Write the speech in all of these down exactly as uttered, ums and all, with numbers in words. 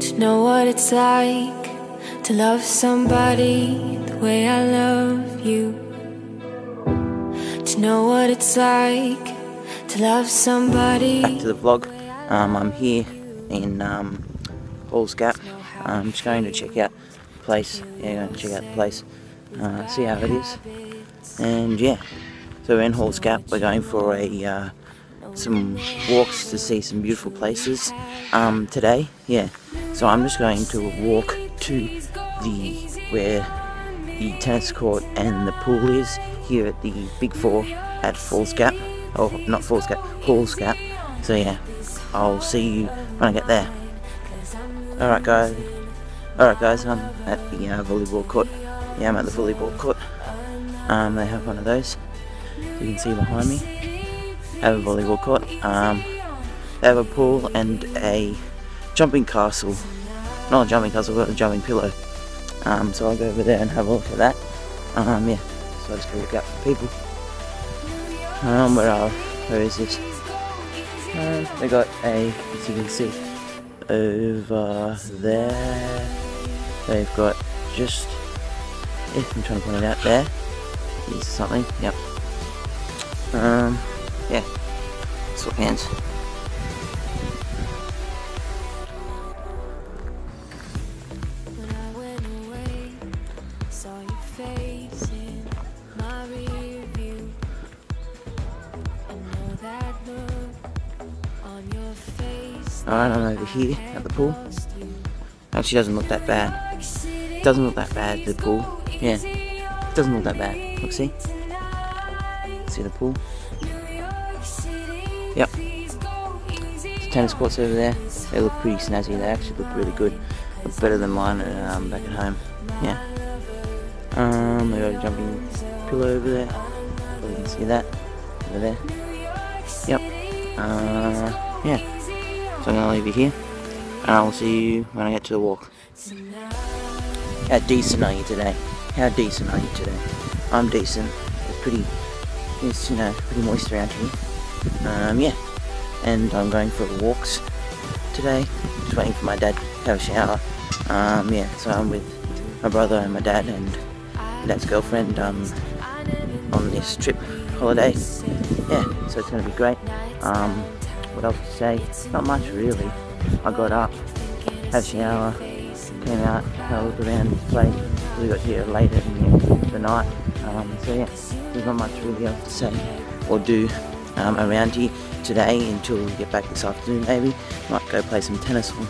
to know what it's like to love somebody the way I love you, to know what it's like to love somebody. Back to the vlog. Um, I'm here in um, Halls Gap. I'm just going to check out the place. Yeah, going to check out the place. Uh, see how it is. And yeah, so we're in Halls Gap. We're going for a uh, some walks to see some beautiful places um, today. Yeah, so I'm just going to walk to the where the tennis court and the pool is here at the Big Four at Halls Gap. Oh, not Halls Gap, Halls Gap. So yeah, I'll see you when I get there. All right, guys. All right, guys. I'm at the uh, volleyball court. Yeah, I'm at the volleyball court. Um, they have one of those. You can see behind me. They have a volleyball court. Um, they have a pool and a jumping castle. Not a jumping castle, but a jumping pillow. Um, so I'll go over there and have a look at that. Um, yeah. So I just gotta look out for people. Um, where are? Where is this? Um, they got a, as you can see, over there. They've got just. Yeah, I'm trying to point it out there. Is something? Yep. Um. Yeah. Swap hands. Alright, I'm over here at the pool. Actually, doesn't look that bad. Doesn't look that bad, the pool. Yeah, it doesn't look that bad. Look, see? See the pool? Yep. There's tennis courts over there. They look pretty snazzy. They actually look really good. Look better than mine um, back at home. Yeah. Um, we got a jumping pillow over there. Probably can see that. Over there. Yep. Uh, yeah. So I'm going to leave you here, and I'll see you when I get to the walk. How decent are you today? How decent are you today? I'm decent. It's pretty, it's, you know, pretty moist around here. Um, yeah, and I'm going for walks today. Just waiting for my dad to have a shower. Um, yeah, so I'm with my brother and my dad and my dad's girlfriend um, on this trip, holiday. Yeah, so it's going to be great. Um, What else to say? Not much really. I got up, had a shower, came out, had a look around this place. We got here later in the night. Um, so yeah, there's not much really else to say or do um, around here today until we get back this afternoon maybe. Might go play some tennis or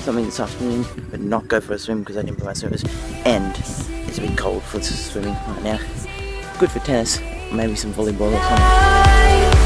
something this afternoon, but not go for a swim because I didn't bring my swimmers. And it's a bit cold for swimming right now. Good for tennis, maybe some volleyball or something.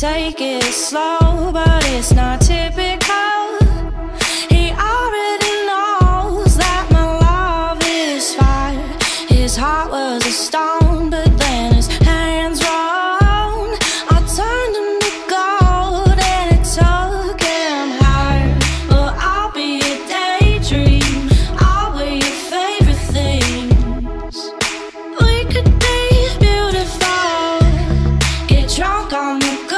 Take it slow, but it's not typical. He already knows that my love is fire. His heart was a stone, but then his hands wrong. I turned him to gold and it took him higher. Well, I'll be a daydream, I'll be your favorite things. We could be beautiful, get drunk on the good.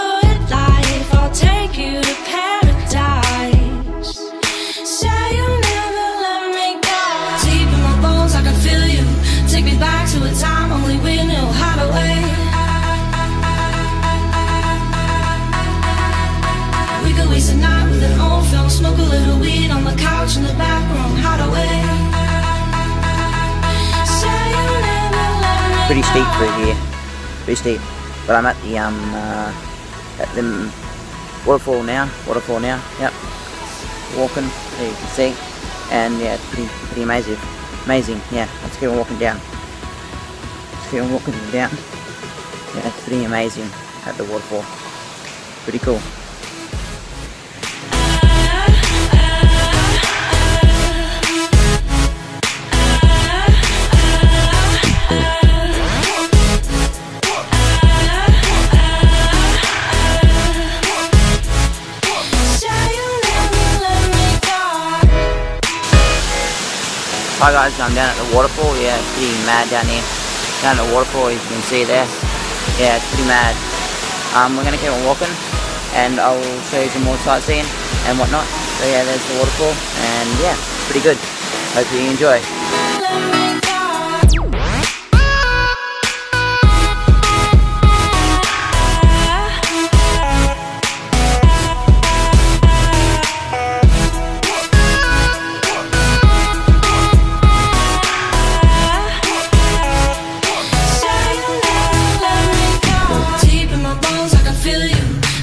Smoke a little weed on the couch in the back room, hideaway. Pretty steep through here, pretty steep. But I'm at the um uh, at the Waterfall now, waterfall now, yep. Walking, there you can see. And yeah, it's pretty, pretty amazing. Amazing, yeah, let's keep on walking down. Let's keep on walking down. Yeah, it's pretty amazing at the waterfall. Pretty cool. Hi guys, I'm down at the waterfall. Yeah, it's pretty mad down here. Down at the waterfall, as you can see there. Yeah, it's pretty mad. Um, we're gonna keep on walking, and I'll show you some more sightseeing and whatnot. So yeah, there's the waterfall, and yeah, pretty good. Hope you enjoy.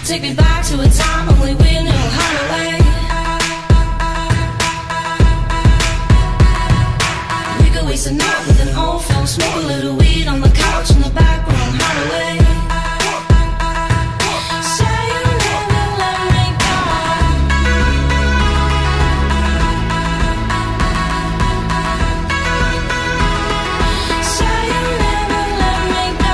Take me back to a time only we knew how to wait. We could waste a night with an old phone, smoke a little weed on the couch in the back room, hideaway. Say you never let me go. Say you never let me go.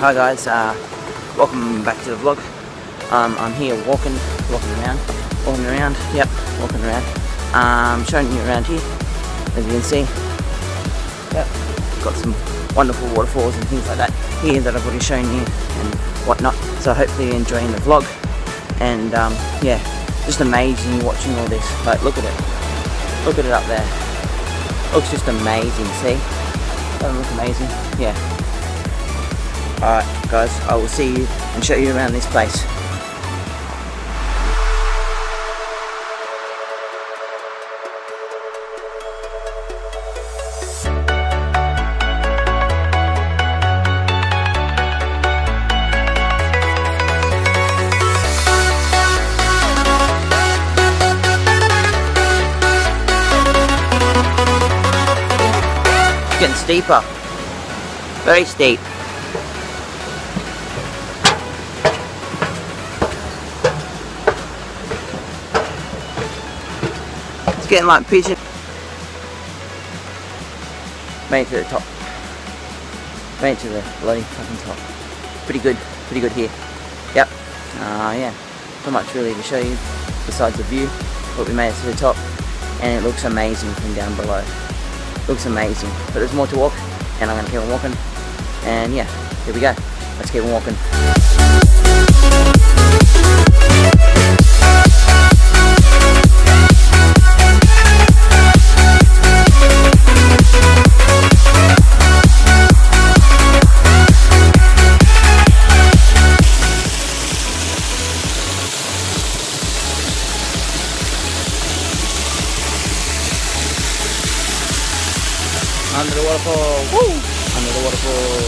Hi guys, uh, welcome back to the vlog. Um, I'm here walking, walking around, walking around, yep, walking around. Um, showing you around here, as you can see. Yep, got some wonderful waterfalls and things like that here that I've already shown you and whatnot. So hopefully you're enjoying the vlog. And um, yeah, just amazing watching all this. Like, look at it. Look at it up there. Looks just amazing, see? Doesn't look amazing? Yeah. Alright guys, I will see you and show you around this place. It's getting steeper. Very steep. Getting like pigeon. Made it to the top. Made it to the bloody fucking top. Pretty good, pretty good here. Yep. Uh, yeah. Not much really to show you besides the view, but we made it to the top, and it looks amazing from down below. Looks amazing, but there's more to walk, and I'm gonna keep on walking. And yeah, here we go. Let's keep on walking. Under the waterfall. Woo! Under the waterfall.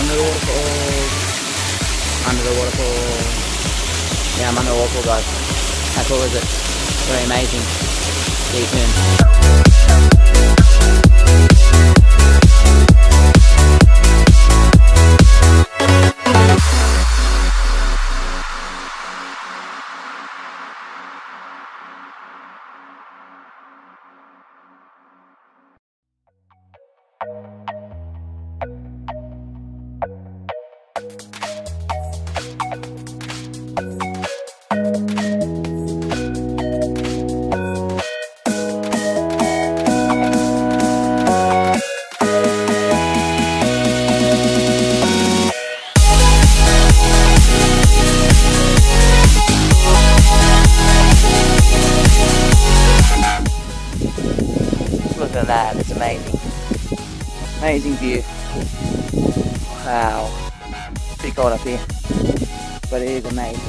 Under the waterfall. Under the waterfall. Yeah, I'm under the waterfall, guys. How cool is it? Very amazing. See you soon. That it's amazing, amazing view. Wow, it's pretty cold up here, but it is amazing,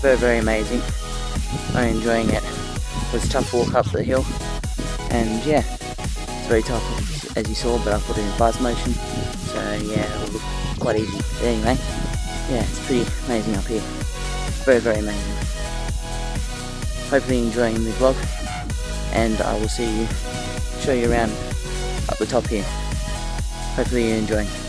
very very amazing. I'm enjoying it. It was a tough walk up the hill, and yeah, it's very tough as you saw, but I put it in fast motion, so yeah, it'll look quite easy. But anyway, yeah, it's pretty amazing up here, very very amazing. Hopefully you're enjoying the vlog, and I will see you. Show you around up the top here. Hopefully you're enjoying.